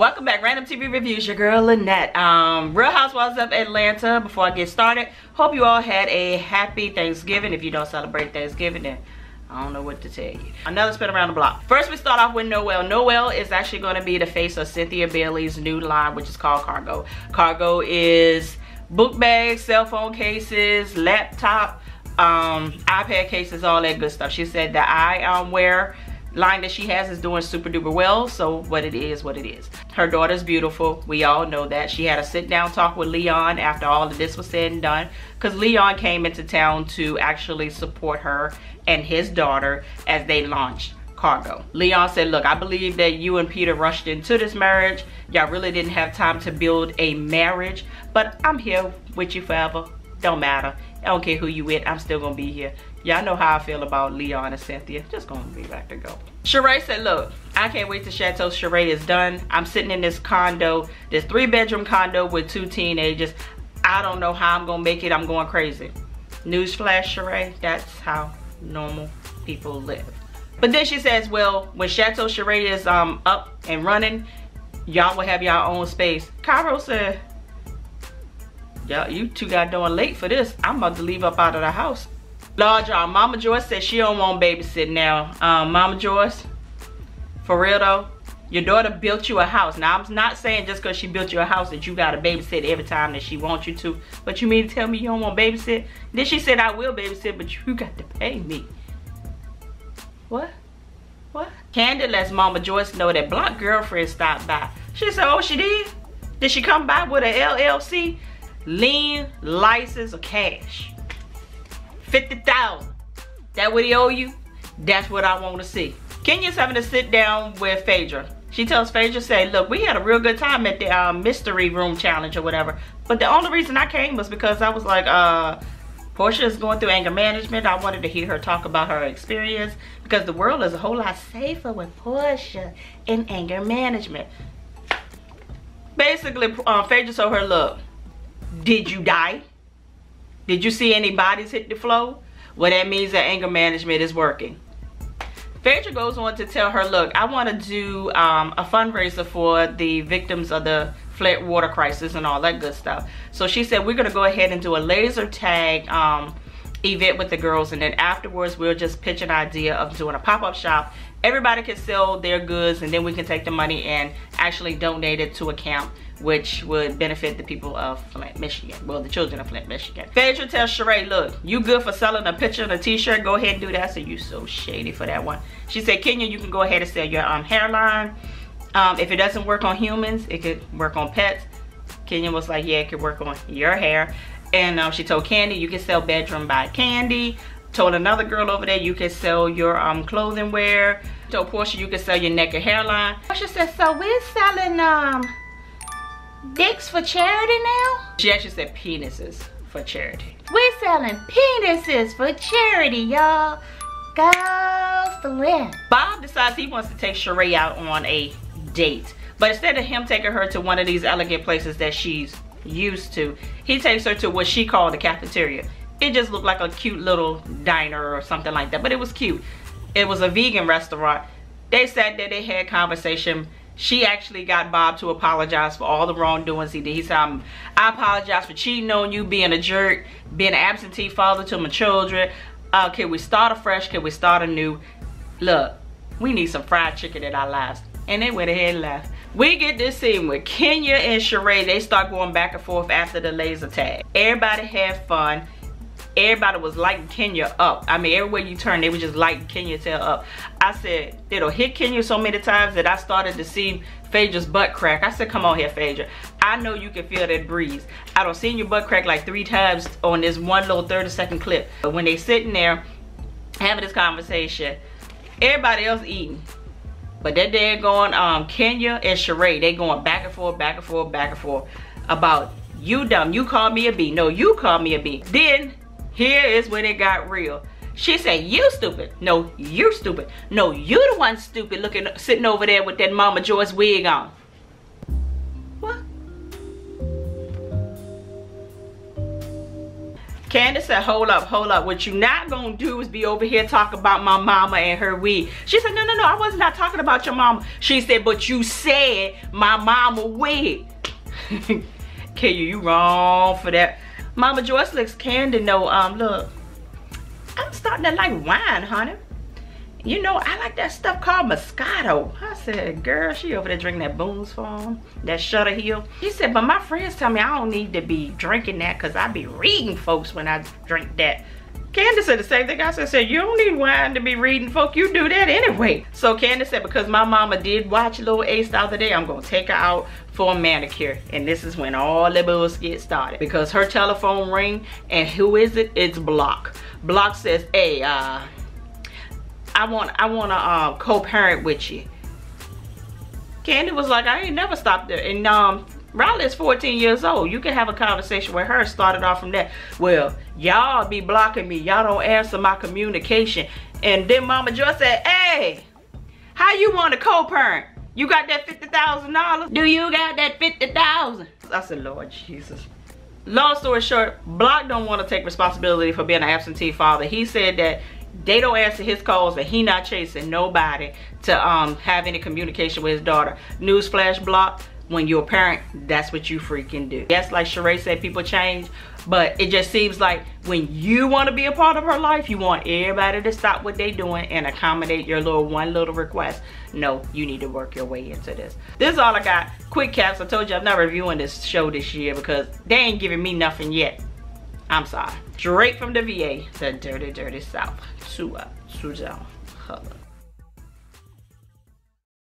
Welcome back, Random TV Reviews, your girl Lynette. Real Housewives of Atlanta. Before I get started, hope you all had a happy Thanksgiving. If you don't celebrate Thanksgiving, then I don't know what to tell you. Another spin around the block. First, we start off with Noelle. Noelle is actually going to be the face of Cynthia Bailey's new line, which is called Cargo. Cargo is book bags, cell phone cases, laptop, iPad cases, all that good stuff. She said the eyewear line that she has is doing super duper well, so what it is, what it is. Her daughter's beautiful, we all know that. She had a sit down talk with Leon after all of this was said and done, because Leon came into town to actually support her and his daughter as they launched Cargo. Leon said, look, I believe that you and Peter rushed into this marriage. Y'all really didn't have time to build a marriage, but I'm here with you forever. Don't matter, I don't care who you with, I'm still gonna be here. Y'all know how I feel about Leon and Cynthia. Just gonna be back to go. Sheree said, look, I can't wait till Chateau Sheree is done. I'm sitting in this condo, this 3-bedroom condo with 2 teenagers. I don't know how I'm gonna make it. I'm going crazy. Newsflash, Sheree, that's how normal people live. But then she says, well, when Chateau Sheree is up and running, y'all will have y'all own space. Kairo said, yo, you two got doing late for this. I'm about to leave up out of the house. Lord, y'all, Mama Joyce said she don't want babysitting now. Mama Joyce, for real though, your daughter built you a house. Now, I'm not saying just because she built you a house that you got to babysit every time that she wants you to. But you mean to tell me you don't want babysit? Then she said, I will babysit, but you got to pay me. What? What? Candace lets Mama Joyce know that Block girlfriend stopped by. She said, oh, she did? Did she come by with an LLC? Lien, license, or cash? 50,000. That what he owe you? That's what I want to see. Kenya's having to sit down with Phaedra. She tells Phaedra, say, look, we had a real good time at the mystery room challenge or whatever. But the only reason I came was because I was like, Porsha is going through anger management. I wanted to hear her talk about her experience, because the world is a whole lot safer with Porsha in anger management. Basically, Phaedra told her, look, did you die? Did you see any bodies hit the floor? Well, that means that anger management is working. Phaedra goes on to tell her, look, I want to do a fundraiser for the victims of the Flint water crisis and all that good stuff. So she said, we're going to go ahead and do a laser tag event with the girls. And then afterwards, we'll just pitch an idea of doing a pop-up shop. Everybody can sell their goods, and then we can take the money and actually donate it to a camp, which would benefit the people of Flint, Michigan. Well, the children of Flint, Michigan. Phaedra tells Sheree, look, you good for selling a picture and a t-shirt, go ahead and do that. So you so shady for that one. She said, Kenya, you can go ahead and sell your hairline. If it doesn't work on humans, it could work on pets. Kenya was like, yeah, it could work on your hair. And she told Kandi, you can sell bedroom by Kandi. Told another girl over there, you can sell your clothing wear. Told Porsha, you can sell your neck and hairline. Porsha said, so we're selling dicks for charity now? She actually said penises for charity. We're selling penises for charity, y'all. Go Flint. Bob decides he wants to take Sheree out on a date. But instead of him taking her to one of these elegant places that she's used to, he takes her to what she called the cafeteria. It just looked like a cute little diner or something like that, but it was cute. It was a vegan restaurant. They sat there, they had conversation. She actually got Bob to apologize for all the wrongdoings he did. He said, I apologize for cheating on you, being a jerk, being an absentee father to my children. Can we start afresh? Can we start anew? Look, we need some fried chicken in our lives. And they went ahead and left. We get this scene with Kenya and Sheree. They start going back and forth after the laser tag. Everybody had fun. Everybody was lighting Kenya up. I mean, everywhere you turn, they were just lighting Kenya's tail up. I said, it'll hit Kenya so many times that I started to see Phaedra's butt crack. I said, come on here, Phaedra. I know you can feel that breeze. I done seen your butt crack like 3 times on this one little 30-second clip. But when they sitting there having this conversation, everybody else eating. But that day going, Kenya and Sheree, they going back and forth, back and forth, back and forth about, you dumb, you called me a B. No, you called me a B. Then, here is when it got real. She said, you stupid. No, you're stupid. No, you the one stupid looking, sitting over there with that Mama Joyce wig on. What? Candace said, hold up. What you not gonna do is be over here talking about my mama and her weed. She said, no, I was not talking about your mama. She said, but you said my mama weed. Kenya, you wrong for that. Mama Joyce lets Kandi know, look, I'm starting to like wine, honey. You know, I like that stuff called Moscato. I said, girl, she over there drinking that Boone's Farm, that Shutter Hill. She said, but my friends tell me I don't need to be drinking that because I be reading folks when I drink that. Candace said the same thing. I said, you don't need wine to be reading folk. You do that anyway. So Candace said, because my mama did watch Little Ace the other day, I'm going to take her out for a manicure. And this is when all the bills get started. Because her telephone ring, and who is it? It's Block. Block says, hey, I want to co-parent with you. Kandi was like, I ain't never stopped there. And Riley is 14 years old. You can have a conversation with her. Started off from that. Well, y'all be blocking me. Y'all don't answer my communication. And then Mama Joy said, hey, how you want to co-parent? You got that $50,000? Do you got that $50,000? I said, Lord Jesus. Long story short, Block don't want to take responsibility for being an absentee father. He said that they don't answer his calls and he not chasing nobody to have any communication with his daughter. Newsflash, Block. When you're a parent, that's what you freaking do. Yes, like Sheree said, people change, but it just seems like when you want to be a part of her life, you want everybody to stop what they're doing and accommodate your one little request. No, you need to work your way into this. This is all I got. Quick caps. I told you I'm not reviewing this show this year because they ain't giving me nothing yet. I'm sorry. Straight from the VA, the dirty, dirty South. Sua, Suzanne,